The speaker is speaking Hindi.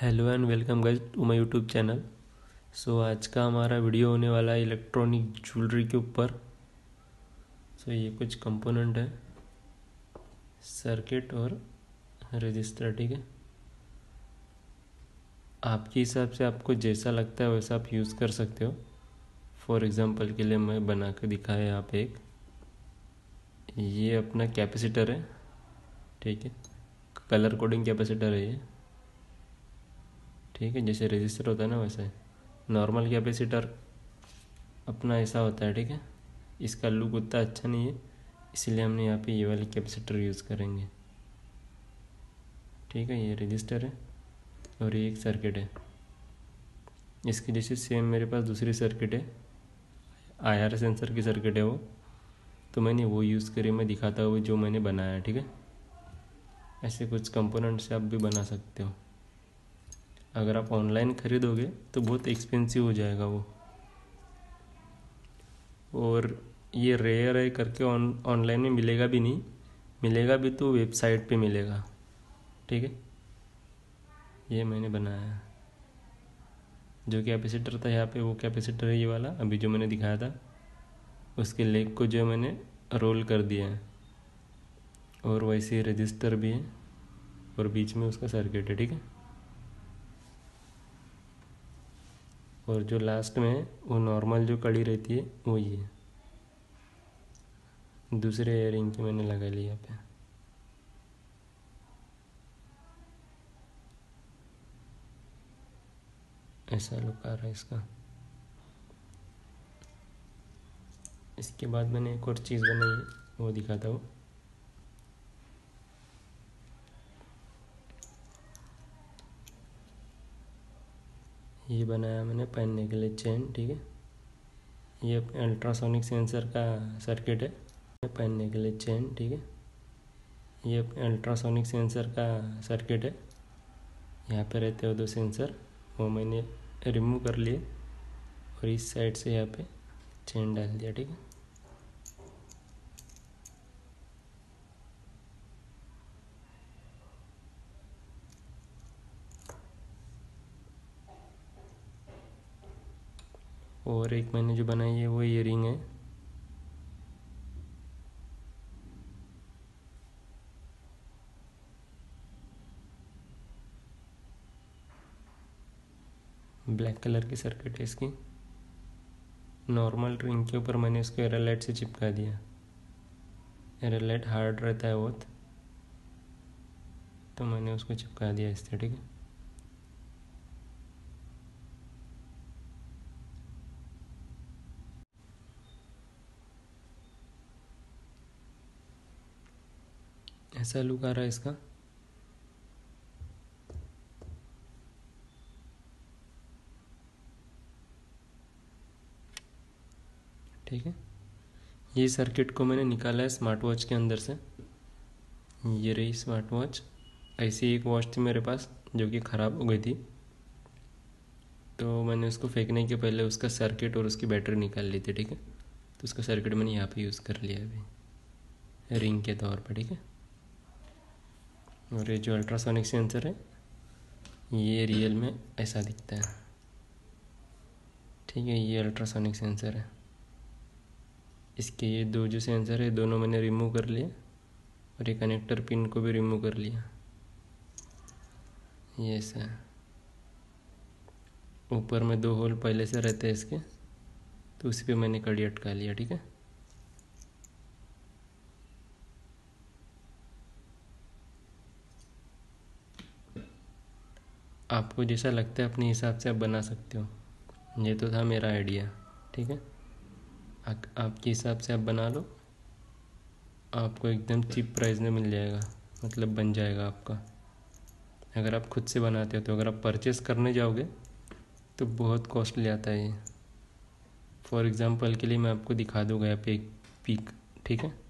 Hello and welcome guys to my YouTube channel. So आज का हमारा वीडियो होने वाला है इलेक्ट्रॉनिक ज्वेलरी के ऊपर। सो ये कुछ कंपोनेंट है, सर्किट और रजिस्टर। ठीक है, आपके हिसाब से आपको जैसा लगता है वैसा आप यूज़ कर सकते हो। फॉर एग्जांपल के लिए मैं बना के दिखाया यहाँ पे एक, ये अपना कैपेसिटर है। ठीक है, कलर कोडिंग कैपेसिटर है ये। ठीक है, जैसे रजिस्टर होता है ना वैसा है। नॉर्मल कैपेसिटर अपना ऐसा होता है। ठीक है, इसका लुक उतना अच्छा नहीं है, इसलिए हमने यहाँ पे ये वाली कैपेसिटर यूज़ करेंगे। ठीक है, ये रजिस्टर है और ये एक सर्किट है। इसके जैसे सेम मेरे पास दूसरी सर्किट है, IR सेंसर की सर्किट है वो, तो मैंने वो यूज़ करी। मैं दिखाता हूँ जो मैंने बनाया। ठीक है, ऐसे कुछ कंपोनेंट से आप भी बना सकते हो। अगर आप ऑनलाइन खरीदोगे तो बहुत एक्सपेंसिव हो जाएगा वो। और ये रेयर है करके ऑनलाइन में मिलेगा भी नहीं, मिलेगा भी तो वेबसाइट पे मिलेगा। ठीक है, ये मैंने बनाया। जो कैपेसिटर था यहाँ पे, वो कैपेसिटर है ये वाला अभी जो मैंने दिखाया था। उसके लेग को जो मैंने रोल कर दिया है, और वैसे रजिस्टर भी है और बीच में उसका सर्किट है। ठीक है, और जो लास्ट में है वो नॉर्मल जो कड़ी रहती है वो ये है। दूसरे एयरिंग की मैंने लगा ली यहाँ पे। ऐसा लुक आ रहा है इसका। इसके बाद मैंने एक और चीज़ बनाई है, वो दिखाता हूँ। ये बनाया मैंने पहनने के लिए चेन। ठीक है, ये अल्ट्रासोनिक सेंसर का सर्किट है पहनने के लिए चेन। ठीक है, ये अल्ट्रासोनिक सेंसर का सर्किट है। यहाँ पे रहते हो दो सेंसर, वो मैंने रिमूव कर लिए और इस साइड से यहाँ पे चेन डाल दिया। ठीक है, और एक मैंने जो बनाई है वो ईयरिंग है। ब्लैक कलर की सर्किट है इसकी। नॉर्मल रिंग के ऊपर मैंने उसको एरो लाइट से चिपका दिया। एरो लाइट हार्ड रहता है बहुत, तो मैंने उसको चिपका दिया इससे। ठीक है, ऐसा लुक आ रहा है इसका। ठीक है, ये सर्किट को मैंने निकाला है स्मार्ट वॉच के अंदर से। ये रही स्मार्ट वॉच। ऐसी एक वॉच थी मेरे पास जो कि ख़राब हो गई थी, तो मैंने उसको फेंकने के पहले उसका सर्किट और उसकी बैटरी निकाल ली थी। ठीक है, तो उसका सर्किट मैंने यहाँ पे यूज़ कर लिया अभी रिंग के तौर पर। ठीक है, और ये जो अल्ट्रासोनिक सेंसर है ये रियल में ऐसा दिखता है। ठीक है, ये अल्ट्रासोनिक सेंसर है। इसके ये दो जो सेंसर है दोनों मैंने रिमूव कर लिए, और ये कनेक्टर पिन को भी रिमूव कर लिया। ये ऐसा है, ऊपर में दो होल पहले से रहते हैं इसके, तो उस पर मैंने कड़ी अटका लिया। ठीक है, आपको जैसा लगता है अपने हिसाब से आप बना सकते हो। ये तो था मेरा आइडिया। ठीक है, आपके हिसाब से आप बना लो, आपको एकदम चीप प्राइस में मिल जाएगा, मतलब बन जाएगा आपका। अगर आप खुद से बनाते हो तो, अगर आप परचेस करने जाओगे तो बहुत कॉस्टली आता है ये। फॉर एग्ज़ाम्पल के लिए मैं आपको दिखा दूँगा यहाँ पे एक पीक। ठीक है,